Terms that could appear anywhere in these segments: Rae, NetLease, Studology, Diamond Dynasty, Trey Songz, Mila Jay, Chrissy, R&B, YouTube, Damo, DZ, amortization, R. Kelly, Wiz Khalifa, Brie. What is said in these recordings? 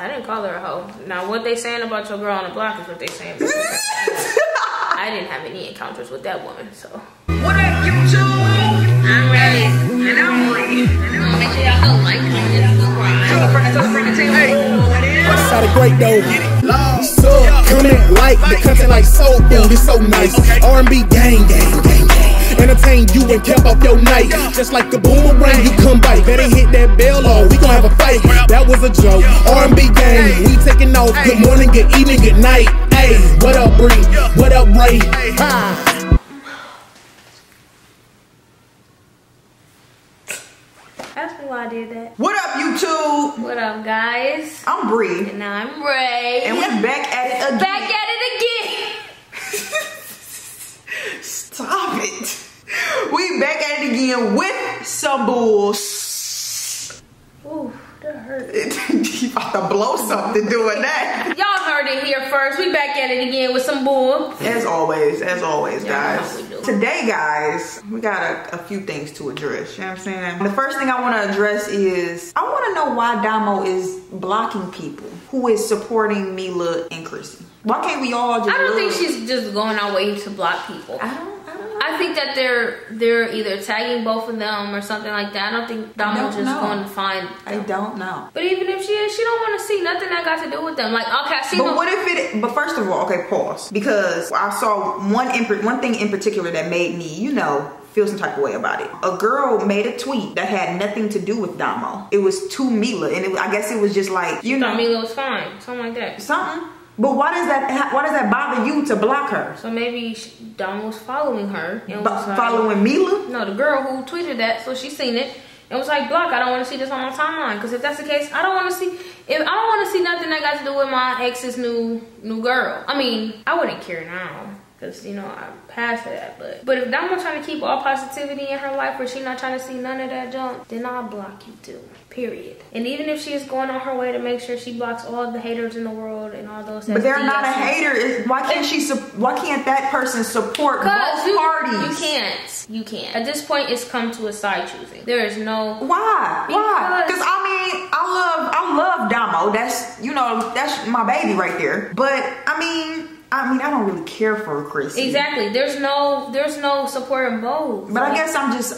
I didn't call her a hoe. Now, what they saying about your girl on the block is what they saying about your girl. I didn't have any encounters with that woman, so. What up, YouTube? I'm Rae. And I'm Brie. Make sure y'all like and subscribe. Come bring the team. Hey, what's out of great though? Long sub, comment, like, the content like soul food is so nice. R&B gang, gang, gang, gang. Entertain you and cap off your night. Just like a boomerang, you come bite. Better hit that bell or we gon' have a fight. That was a joke. R&B gang, we taking off. Good morning, good evening, good night. Hey, what up, Brie? What up, Rae? Ha! Ask me why I did that. What up, YouTube? What up, guys? I'm Brie. And I'm Rae. And we're back at it again. Back at it again. Stop it. We back at it again with some bulls. Ooh, that hurt. You about to blow something doing that. Y'all heard it here first. We back at it again with some bulls. As always, guys. Today, guys, we got a few things to address. You know what I'm saying? The first thing I want to address is I want to know why Damo is blocking people who is supporting Mila and Chrissy. Why can't we all just? I don't think she's just going our way to block people. I don't know. I think that they're either tagging both of them or something like that. I don't think Damo's just going to find them. I don't know. But even if she is, she don't want to see nothing that got to do with them. Like, okay, I see. But what if it? But first of all, okay, pause. Because I saw one thing in particular that made me, you know, feel some type of way about it. A girl made a tweet that had nothing to do with Damo. It was to Mila, and I guess it was just like, you know, Mila was fine, something like that. Something. But why does that bother you to block her? So maybe Dom was following her. And was like, following Mila? No, the girl who tweeted that, so she seen it. It was like, block, I don't want to see this on my timeline. Because if that's the case, I don't want to see, if I don't want to see nothing that got to do with my ex's new girl. I mean, I wouldn't care now. Because, you know, I'm past that. But if Dom was trying to keep all positivity in her life, or she not trying to see none of that junk, then I'll block you too. Period. And even if she is going on her way to make sure she blocks all the haters in the world and all those things. But they're not a hater. Why can't that person support both parties? You can't. You can't. At this point, it's come to a side choosing. There is no. Why? Why? Because I mean, I love Damo. That's, you know, that's my baby right there. But I mean, I don't really care for Chrissy. Exactly. There's no support involved. But like, I guess I'm just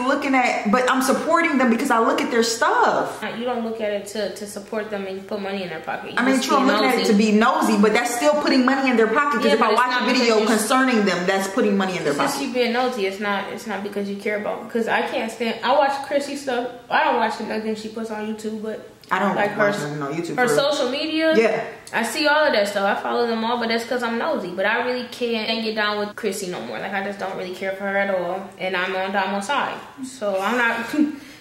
looking at. But I'm supporting them because I look at their stuff. You don't look at it to support them and put money in their pocket. You, I mean, true. I'm looking at it to be nosy, but that's still putting money in their pocket. Because yeah, if I watch a video concerning them, that's putting money in their pocket. Just you being nosy. It's not because you care about them. Because I can't stand. I watch Chrissy stuff. I don't watch nothing she puts on YouTube, but. I don't like her, no, YouTube her social media. Yeah, I see all of that stuff. I follow them all, but that's because I'm nosy. But I really can't get down with Chrissy no more. Like, I just don't really care for her at all, and I'm on Damo's side, so I'm not.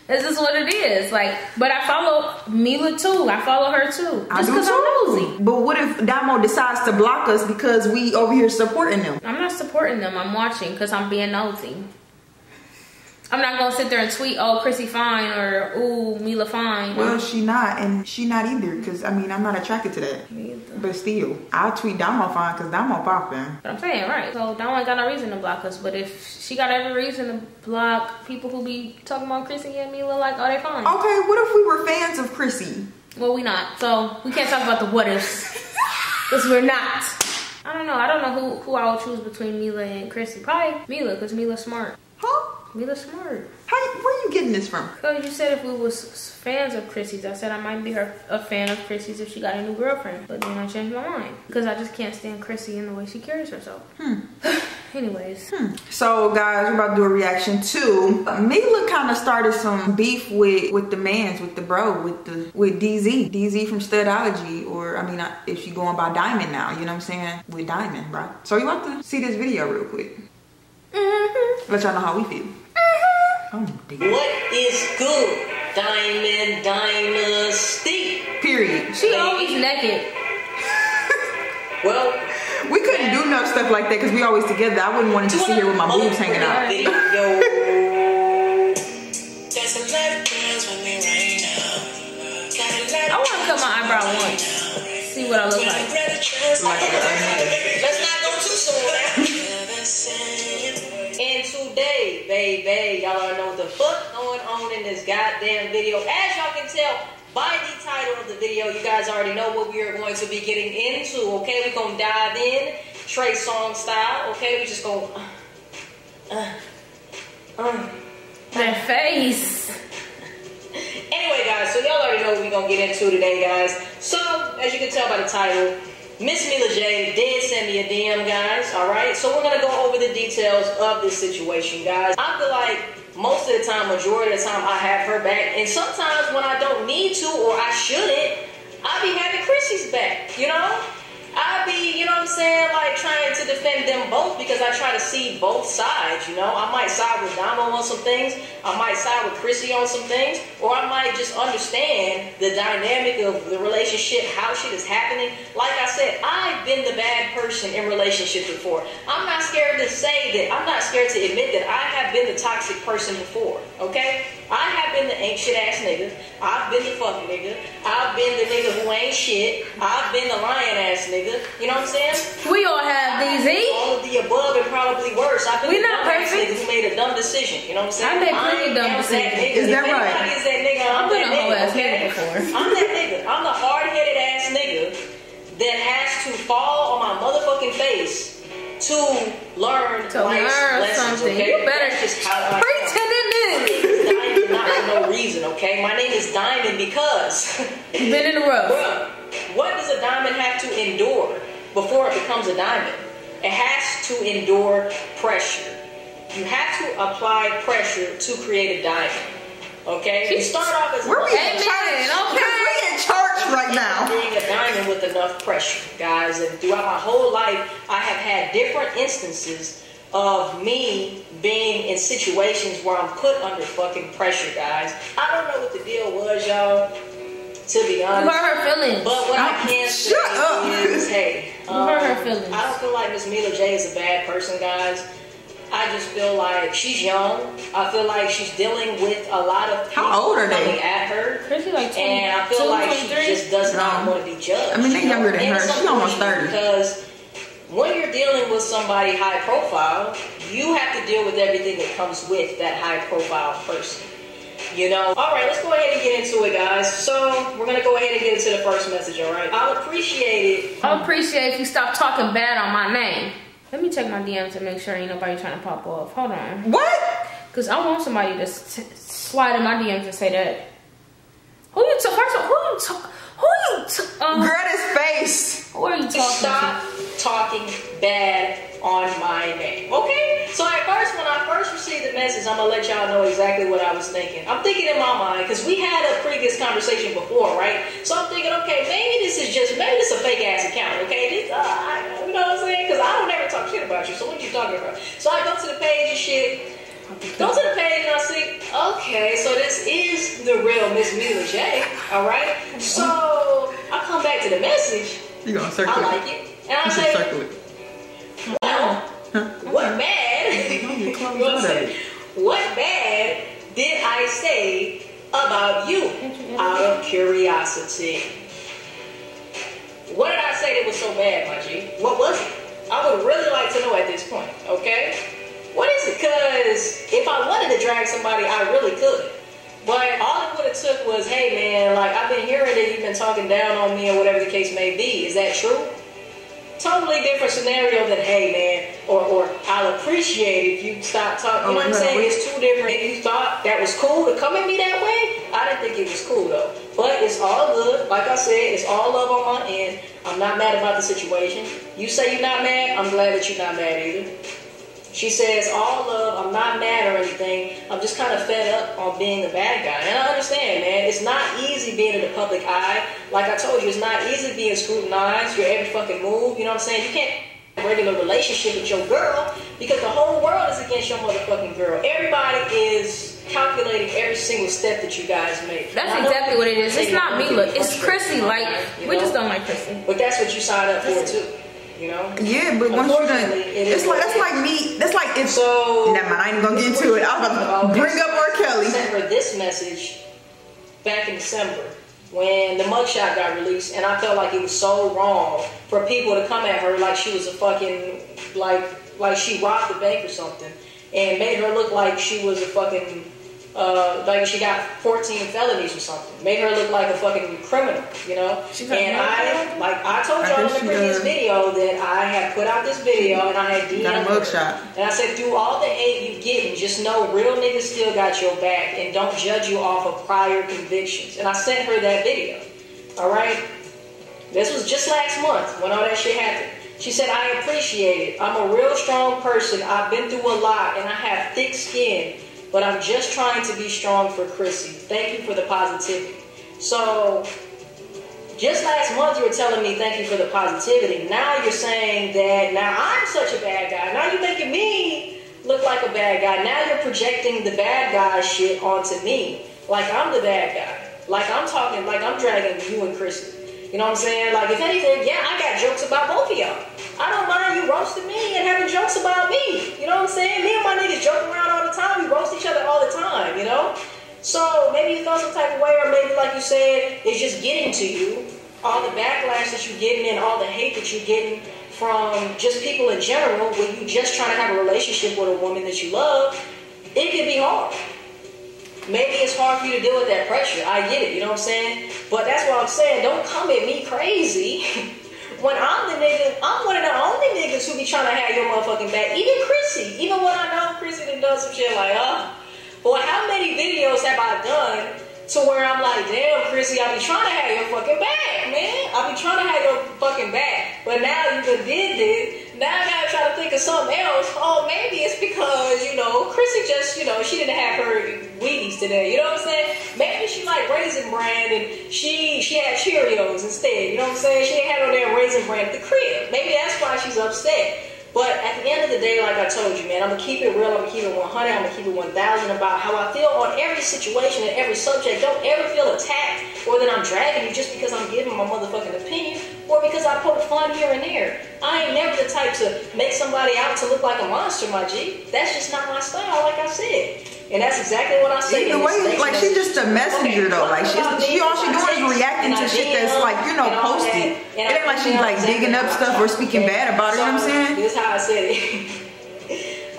This is what it is. Like, but I follow Mila too. I follow her too. Just because I'm nosy. But what if Damo decides to block us because we over here supporting them? I'm not supporting them. I'm watching because I'm being nosy. I'm not gonna sit there and tweet, oh, Chrissy fine, or ooh, Mila fine. Well, she not, and she not either, because I mean, I'm not attracted to that. Me either. But still, I'll tweet Damo fine, because Damo poppin'. But I'm saying, right. So Damo ain't got no reason to block us, but if she got every reason to block people who be talking about Chrissy and Mila, like, oh, they fine. Okay, what if we were fans of Chrissy? Well, we not, so we can't talk about the what ifs, because we're not. I don't know. I don't know who I would choose between Mila and Chrissy. Probably Mila, because Mila's smart. Huh? Mila's smart. Where are you getting this from? Because you said if we was fans of Chrissy's, I said I might be a fan of Chrissy's if she got a new girlfriend. But then I changed my mind. Because I just can't stand Chrissy and the way she carries herself. Anyways. So guys, we're about to do a reaction to Mila kind of started some beef with the mans, with the bro, with DZ. DZ from Studology, or I mean, if she going by Diamond now, you know what I'm saying? With Diamond, bro. So you want to see this video real quick. Let y'all know how we feel. What is good, Diamond Dynasty? Period. She always naked. Well, we couldn't do no stuff like that because we always together. I wouldn't want to just sit here with my boobs hanging out. I want to cut my eyebrow once. See what I look like. Let's not go too soon. And today, baby, y'all know what the fuck going on in this goddamn video. As y'all can tell, By the title of the video, you guys already know what we are going to be getting into, okay? We're going to dive in, Trey Songz style, okay? We're just going that face. Anyway, guys, so y'all already know what we're going to get into today, guys. So, as you can tell by the title, Miss Mila Jay did send me a DM, guys, all right? So we're going to go over the details of this situation, guys. I feel like most of the time, majority of the time, I have her back. And sometimes when I don't need to or I shouldn't, I be having Chrissy's back, you know? I be, you know what I'm saying, like trying to defend them both because I try to see both sides, you know? I might side with Damo on some things. I might side with Chrissy on some things. Or I might just understand the dynamic of the relationship, how shit is happening. Like I said, I've been the bad person in relationships before. I'm not scared to say that. I'm not scared to admit that I have been the toxic person before, okay? I have been the ain't shit ass nigga. I've been the fuck nigga. I've been the nigga who ain't shit. I've been the lying ass nigga. You know what I'm saying? We all have DZ. All of the above and probably worse. I've been the dumb ass nigga who made a dumb decision. You know what I'm saying? I made plenty of dumb decisions. Is that right? Is that nigga? I'm that nigga, okay? I'm that nigga. I'm the hard-headed ass nigga that has to fall on my motherfucking face to learn life's lessons. Okay? You better just pretending this. Diamond, not for no reason. Okay? My name is Diamond because you've been in the rough. What does a diamond have to endure before it becomes a diamond? It has to endure pressure. You have to apply pressure to create a diamond. Okay? You start off as we're in church right now. Being a diamond with enough pressure, guys. And throughout my whole life, I have had different instances of me being in situations where I'm put under fucking pressure, guys. I don't know what the deal was, y'all. To be honest, you hurt her feelings. But what I can say is, hey, you hurt her feelings. I don't feel like Miss Mila Jay is a bad person, guys. I just feel like she's young. I feel like she's dealing with a lot of people coming at her, like 20, and I feel like she just does not want to be judged. I mean, they're younger than her. She's almost 30. Because when you're dealing with somebody high profile, you have to deal with everything that comes with that high profile person. You know? Alright, let's go ahead and get into it, guys. So, we're gonna go ahead and get into the first message, alright? I'll appreciate it. I'll appreciate if you stop talking bad on my name. Let me check my DMs to make sure ain't nobody trying to pop off. Hold on. What? Because I want somebody to slide in my DMs and say that. Who you talking? First of all, Greta's face. Who are you talking to? Stop talking bad on my name, okay? So at first, when I first received the message, I'm gonna let y'all know exactly what I was thinking. I'm thinking in my mind, because we had a previous conversation before, right? So I'm thinking, okay, maybe this is just, maybe this is a fake ass account, okay? This, you know what I'm saying? Because I don't ever talk shit about you, so what are you talking about? So I go to the page and shit, go to the page and I see, okay, so this is the real Miss Mila Jay, all right? So I come back to the message. You're gonna circle it. I like it. And I say, what bad? What bad did I say about you? Out of curiosity. What did I say that was so bad, my G? What was it? I would really like to know at this point, okay? What is it? Because if I wanted to drag somebody, I really could. But all it would have took was, hey man, like I've been hearing that you've been talking down on me or whatever the case may be. Is that true? Totally different scenario than, hey man, or I'll appreciate if you stop talking. You know what I'm saying? It's two different. If you thought that was cool to come at me that way, I didn't think it was cool though. But it's all good. Like I said, it's all love on my end. I'm not mad about the situation. You say you're not mad, I'm glad that you're not mad either. She says, all love, I'm not mad or anything. I'm just kind of fed up on being the bad guy. And I understand, man. It's not easy being in the public eye. Like I told you, it's not easy being scrutinized, your every fucking move. You know what I'm saying? You can't have a regular relationship with your girl because the whole world is against your motherfucking girl. Everybody is calculating every single step that you guys make. That's exactly what it is. It's not Mila. It's Chrissy. Like, we just don't like Chrissy. But that's what you signed up for, too. You know? Yeah, but once you're done, it's like that's like me. That's like if so. Never mind, I ain't gonna get into it. I'm gonna bring up R. Kelly. I sent her this message back in December when the mugshot got released, and I felt like it was so wrong for people to come at her like she was a fucking like she robbed the bank or something, and made her look like she was a fucking like she got 14 felonies or something. Made her look like a fucking criminal, you know? And I told y'all in the previous video that I had put out this video and I had DM'd her. And I said, through all the hate you getting, just know real niggas still got your back and don't judge you off of prior convictions. And I sent her that video, all right? This was just last month when all that shit happened. She said, I appreciate it. I'm a real strong person. I've been through a lot and I have thick skin, but I'm just trying to be strong for Chrissy. Thank you for the positivity. So just last month you were telling me thank you for the positivity. Now you're saying that now I'm such a bad guy. Now you're making me look like a bad guy. Now you're projecting the bad guy shit onto me. Like I'm the bad guy. Like I'm talking, like I'm dragging you and Chrissy. You know what I'm saying? Like, if anything, yeah, I got jokes about both of y'all. I don't mind you roasting me and having jokes about me. You know what I'm saying? Me and my niggas joke around all the time. We roast each other all the time, you know? So maybe you felt some type of way, or maybe, like you said, it's just getting to you. All the backlash that you're getting and all the hate that you're getting from just people in general, when you're just trying to have a relationship with a woman that you love, it can be hard. Maybe it's hard for you to deal with that pressure. I get it, you know what I'm saying? But that's what I'm saying. Don't come at me crazy when I'm the nigga. I'm one of the only niggas who be trying to have your motherfucking back. Even Chrissy. Even when I know Chrissy done some shit like, boy, how many videos have I done to where I'm like, damn, Chrissy, I be trying to have your fucking back, man. I be trying to have your fucking back. But now you done did this. Now I gotta try to think of something else. Oh, maybe it's because, you know, Chrissy just, you know, she didn't have her Wheaties today, you know what I'm saying? Maybe she like Raisin Bran and she had Cheerios instead, you know what I'm saying? She had on that Raisin Bran at the crib. Maybe that's why she's upset. But at the end of the day, like I told you, man, I'm gonna keep it real, I'm gonna keep it 100, I'm gonna keep it 1,000 about how I feel on every situation and every subject. Don't ever feel attacked or that I'm dragging you just because I'm giving my motherfucking opinion or because I poke fun here and there. I ain't never the type to make somebody out to look like a monster, my G. That's just not my style, like I said. And that's exactly what I say. Either way, like she's just a messenger, okay, though. Like all she doing is reacting to shit that's like, you know, posted. It ain't like she's like digging up stuff or speaking bad about it. You know what I'm saying? This is how I said it.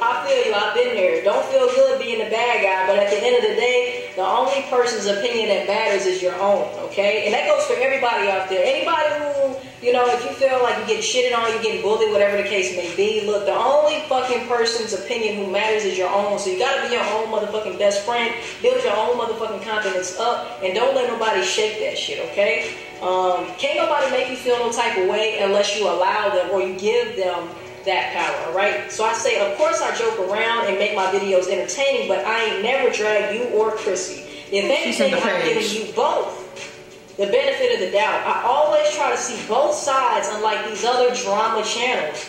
I feel you. I've been there. Don't feel good being a bad guy, but at the end of the day, the only person's opinion that matters is your own. Okay, and that goes for everybody out there. Anybody who, you know, if you feel like you get shitted on, you get bullied, whatever the case may be, look, the only fucking person's opinion who matters is your own. So you gotta be your own motherfucking best friend. Build your own motherfucking confidence up and don't let nobody shake that shit, okay? Can't nobody make you feel no type of way unless you allow them or you give them that power, alright? So I say, of course I joke around and make my videos entertaining, but I ain't never drag you or Chrissy. If anything, I'm giving you both the benefit of the doubt. I always try to see both sides, unlike these other drama channels.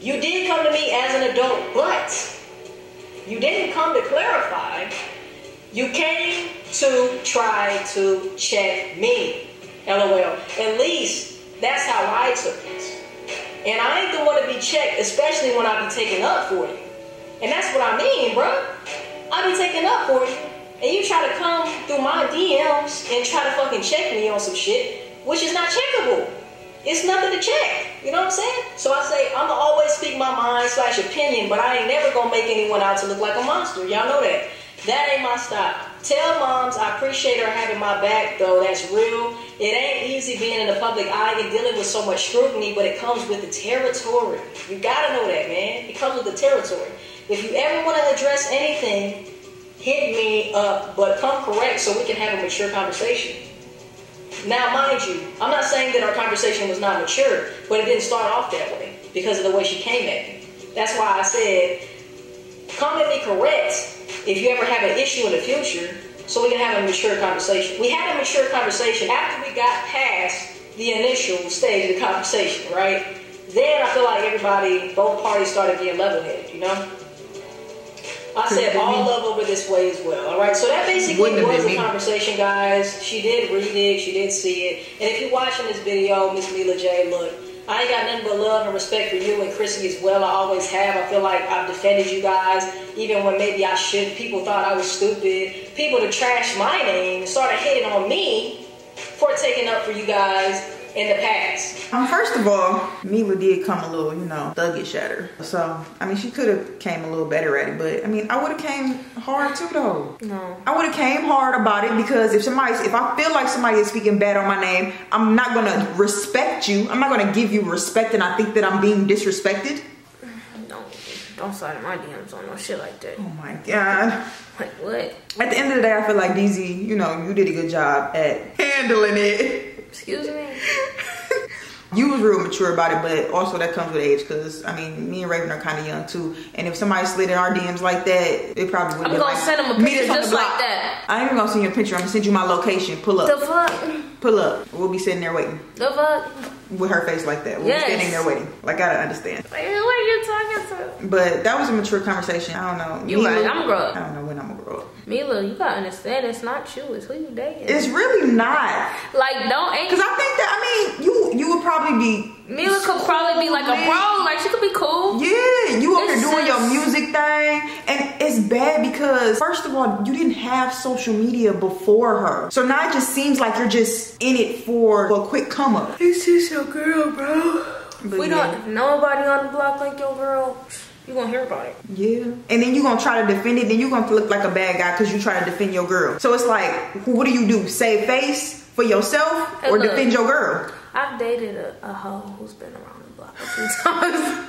You did come to me as an adult, but you didn't come to clarify. You came to try to check me. LOL. At least that's how I took this. And I ain't the one to be checked, especially when I be taking up for you. And that's what I mean, bro. I be taking up for you. And you try to come through my DMs and try to fucking check me on some shit, which is not checkable. It's nothing to check. You know what I'm saying? So I say, I'm gonna always speak my mind / opinion, but I ain't never gonna make anyone out to look like a monster. Y'all know that. That ain't my style. Tell moms I appreciate her having my back, though. That's real. It ain't easy being in the public eye and dealing with so much scrutiny, but it comes with the territory. You gotta know that, man. It comes with the territory. If you ever wanna address anything, hit me up, but come correct so we can have a mature conversation. Now, mind you, I'm not saying that our conversation was not mature, but it didn't start off that way because of the way she came at me. That's why I said, come at me correct if you ever have an issue in the future so we can have a mature conversation. We had a mature conversation after we got past the initial stage of the conversation, right? Then I feel like everybody, both parties started getting level-headed, you know? I said all love over this way as well, all right? So that basically was the conversation, guys. She did read it. She did see it. And if you're watching this video, Miss Mila Jay, look, I ain't got nothing but love and respect for you and Chrissy as well. I always have. I feel like I've defended you guys, even when maybe I shouldn't. People thought I was stupid. People that trashed my name started hitting on me for taking up for you guys in the past. First of all, Mila did come a little, you know, thuggish at her. So, I mean, she could have came a little better at it, but I mean, I would have came hard too though. No. I would have came hard about it because if I feel like somebody is speaking bad on my name, I'm not gonna respect you. I'm not gonna give you respect and I think that I'm being disrespected. Don't slide in my DMs on no shit like that. Oh my God. Like what? At the end of the day, I feel like DZ, you know, you did a good job at handling it. Excuse me? You was real mature about it, but also that comes with age because, I mean, me and Raven are kind of young too. And if somebody slid in our DMs like that, it probably would be like, I'm gonna send them a picture just like that. I ain't even gonna send you a picture. I'm gonna send you my location. Pull up. The fuck? Pull up. We'll be sitting there waiting. The fuck? With her face like that. We'll be standing there waiting. Like, I gotta understand. Like, who are you talking to? But that was a mature conversation. I don't know. You like, I'm grown up. I don't know when I'm gonna grow up. Mila, you gotta understand, it's not you, it's who you dating. It's really not. Like, don't ain't. Cause I think that, I mean, you would probably be. Mila could probably be like a pro, like she could be cool. Yeah, you over here doing your music thing. And it's bad because, first of all, you didn't have social media before her. So now it just seems like you're just in it for a quick come up. This is your girl, bro. But we don't, nobody on the block like your girl. You're gonna hear about it. Yeah. And then you're gonna try to defend it. Then you're gonna look like a bad guy because you try to defend your girl. So it's like, what do? Save face for yourself or defend your girl? I've dated a hoe who's been around the block a few times.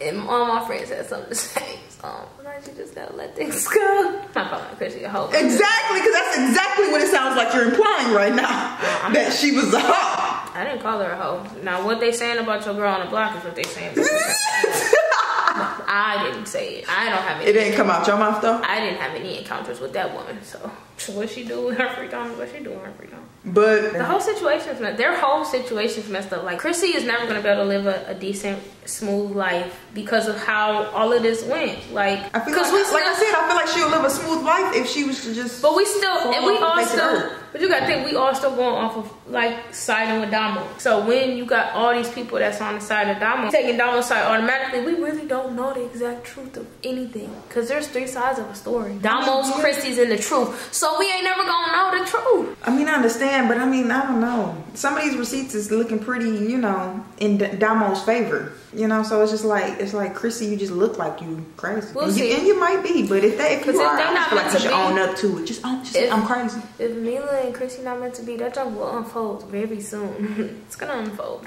And all my friends had something to say. So sometimes you just gotta let things go. Not probably because she's a hoe. Exactly, because that's exactly what it sounds like you're implying right now. Well, that she was a hoe. I didn't call her a hoe. Now, what they saying about your girl on the block is what they saying about her. I didn't say it. I don't have any. It didn't come out your mouth though? I didn't have any encounters with that woman. So what she do with her free time? What she do with her free time? But the whole situation's messed. Their whole situation's messed up. Like, Chrissy is never gonna be able to live a decent, smooth life because of how all of this went. Like, I feel like she'll live a smooth life if she was to just. But we still, and we all still. But you gotta think, we all still going off of like siding with Damo. So when you got all these people that's on the side of Damo, taking Damo's side automatically, we really don't know the exact truth of anything because there's three sides of a story. Damo's, Chrissy's, and the truth. So we ain't never gonna know the truth. I mean, I understand. But I mean, I don't know. Some of these receipts is looking pretty, you know, in Damo's favor. You know, so it's just like, Chrissy, you just look like you crazy. We'll see. And you might be, but if you are, I just feel like you should own up to it. I'm crazy. If Mila and Chrissy not meant to be, that job will unfold very soon. It's gonna unfold.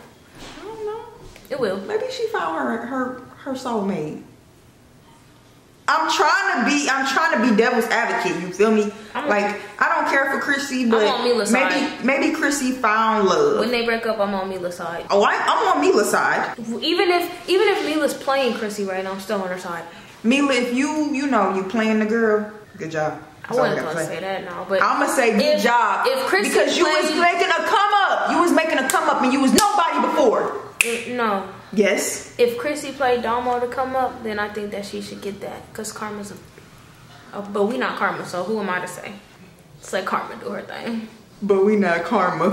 I don't know. It will. Maybe she found her soulmate. I'm trying to be devil's advocate, you feel me? I don't care for Chrissy, but maybe Chrissy found love. When they break up, I'm on Mila's side. Oh, I'm on Mila's side. Even if Mila's playing Chrissy right now, I'm still on her side. Mila, if you playing the girl, good job. That's I wasn't gonna say that now, but I'm gonna say good job. If Chrissy because you was making a come up. You was making a come up and you was nobody before. No. Yes. If Chrissy played Damo to come up, then I think that she should get that. Because karma's but we not karma, so who am I to say? It's like karma do her thing. But we not karma.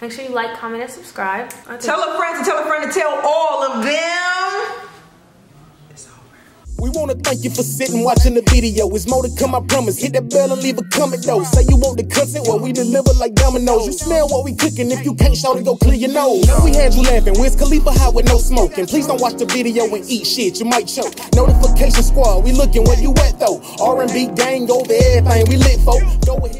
Make sure you like, comment, and subscribe. Tell a friend to tell all of them. We wanna thank you for sitting, watching the video. It's more to come, I promise. Hit that bell and leave a comment though. Say you want the content, well we deliver like dominoes. You smell what we cooking, if you can't shout it, go clear your nose. We had you laughing, Wiz Khalifa high with no smoking. Please don't watch the video and eat shit, you might choke. Notification squad, we looking where you at though. R&B gang over everything, we lit folk.